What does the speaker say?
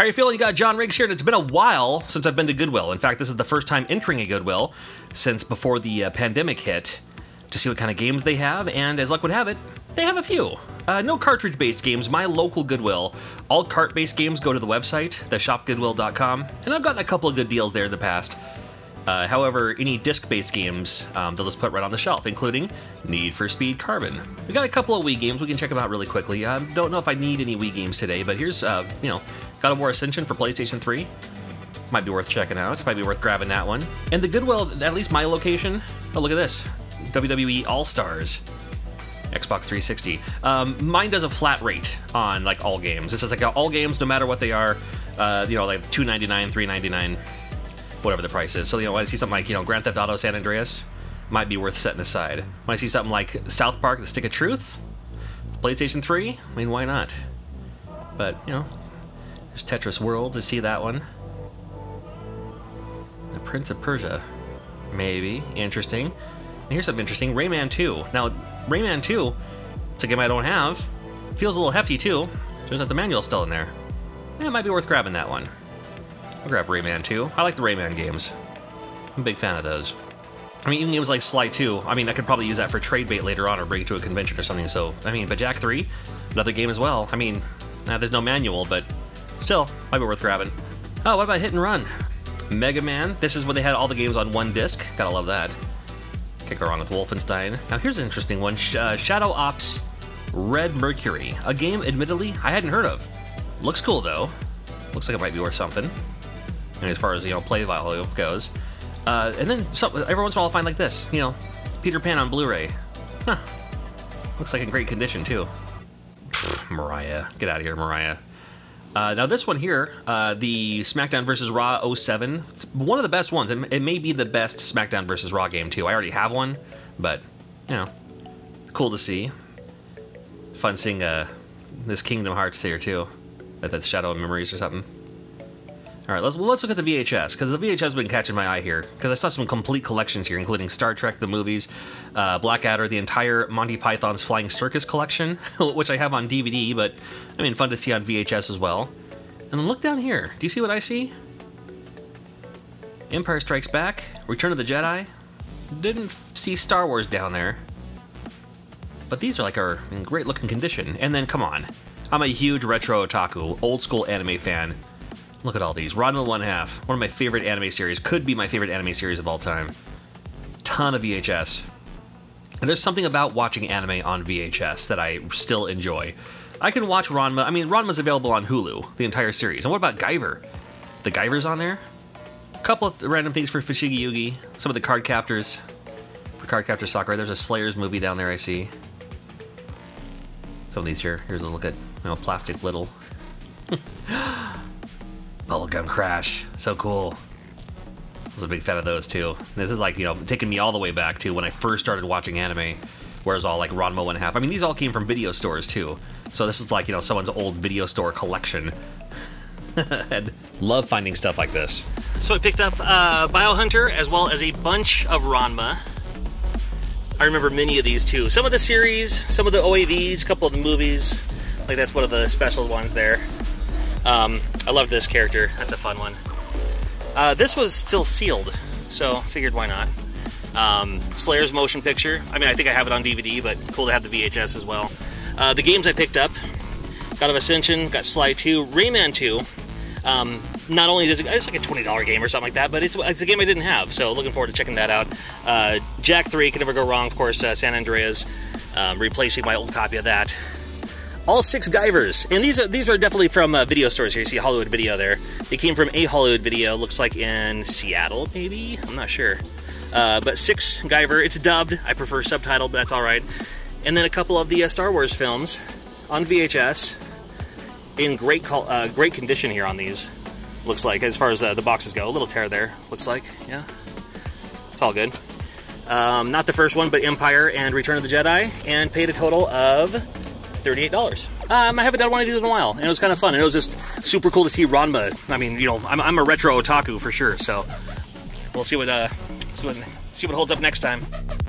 How are you feeling? You got John Riggs here, and it's been a while since I've been to Goodwill. In fact, this is the first time entering a Goodwill since before the pandemic hit to see what kind of games they have, and as luck would have it, they have a few. No cartridge-based games, my local Goodwill. All cart-based games go to the website, theshopgoodwill.com, and I've gotten a couple of good deals there in the past. However, any disc-based games, they'll just put right on the shelf, including Need for Speed Carbon. We got a couple of Wii games we can check them out really quickly. I don't know if I need any Wii games today, but here's, God of War Ascension for PlayStation 3. Might be worth checking out. Might be worth grabbing that one. And the Goodwill, at least my location, oh, look at this. WWE All-Stars. Xbox 360. Mine does a flat rate on, like, all games. It's just, like, all games, no matter what they are, like $2.99, $3.99, whatever the price is. So, when I see something like, Grand Theft Auto San Andreas, might be worth setting aside. When I see something like South Park: The Stick of Truth, PlayStation 3, I mean, why not? But, there's Tetris World, to see that one. The Prince of Persia, maybe. Interesting. And here's something interesting, Rayman 2. Now, Rayman 2, it's a game I don't have. Feels a little hefty, too. Turns out the manual's still in there. Yeah, it might be worth grabbing that one. I'll grab Rayman 2. I like the Rayman games. I'm a big fan of those. I mean, even games like Sly 2, I could probably use that for trade bait later on or bring it to a convention or something, so, but Jak 3, another game as well. There's no manual, but still, might be worth grabbing. Oh, what about Hit and Run? Mega Man. This is when they had all the games on one disc. Gotta love that. Can't go wrong with Wolfenstein. Now, here's an interesting one. Shadow Ops Red Mercury. A game, admittedly, I hadn't heard of. Looks cool, though. Looks like it might be worth something. As far as, play value goes. And then every once in a while I'll find like this. Peter Pan on Blu-ray. Huh. Looks like in great condition, too. Pfft, Mariah. Get out of here, Mariah. Now this one here, the SmackDown vs. Raw 07, it's one of the best ones. It may be the best SmackDown vs. Raw game too. I already have one, but cool to see. Fun seeing this Kingdom Hearts here too. That's Shadow of Memories or something. All right, let's look at the VHS because the VHS has been catching my eye here because I saw some complete collections here, including Star Trek, the movies, Blackadder, the entire Monty Python's Flying Circus collection, which I have on DVD, but fun to see on VHS as well. And then look down here. Do you see what I see? Empire Strikes Back, Return of the Jedi. Didn't see Star Wars down there, but these are like are in great looking condition. And then come on, I'm a huge retro otaku, old school anime fan. Look at all these. Ranma One Half, one of my favorite anime series. Could be my favorite anime series of all time. Ton of VHS. And there's something about watching anime on VHS that I still enjoy. I can watch Ranma. Ranma's available on Hulu, the entire series. And what about Guyver? The Guyver's on there. A couple of random things for Fushigi Yugi. Some of the card captors. For Card Captor Sakura, there's a Slayers movie down there I see. Some of these here. Here's a look at, Plastic Little. Bubblegum Crash, so cool. I was a big fan of those too. This is like, taking me all the way back to when I first started watching anime, where it was all like Ranma One Half. These all came from video stores too. So this is like, someone's old video store collection. And love finding stuff like this. So I picked up Biohunter as well as a bunch of Ranma. I remember many of these too. Some of the series, some of the OAVs, a couple of the movies. Like that's one of the special ones there. I love this character. That's a fun one. This was still sealed, so figured why not. Slayer's motion picture. I think I have it on DVD, but cool to have the VHS as well. The games I picked up. God of Ascension, got Sly 2, Rayman 2. Not only does it's like a $20 game or something like that, but it's a game I didn't have, so looking forward to checking that out. Jak 3, can never go wrong, of course, San Andreas, replacing my old copy of that. All 6 Guyvers, and these are definitely from video stores here. You see Hollywood Video there. They came from a Hollywood Video, looks like in Seattle, maybe? I'm not sure. But 6 Guyver, it's dubbed. I prefer subtitled, but that's all right. And then a couple of the Star Wars films on VHS in great condition here on these, looks like, as far as the boxes go. A little tear there, looks like, yeah. It's all good. Not the first one, but Empire and Return of the Jedi, and paid a total of $38. I haven't done one of these in a while, and it was kind of fun. And it was just super cool to see Ranma. I'm a retro otaku for sure, so we'll see what holds up next time.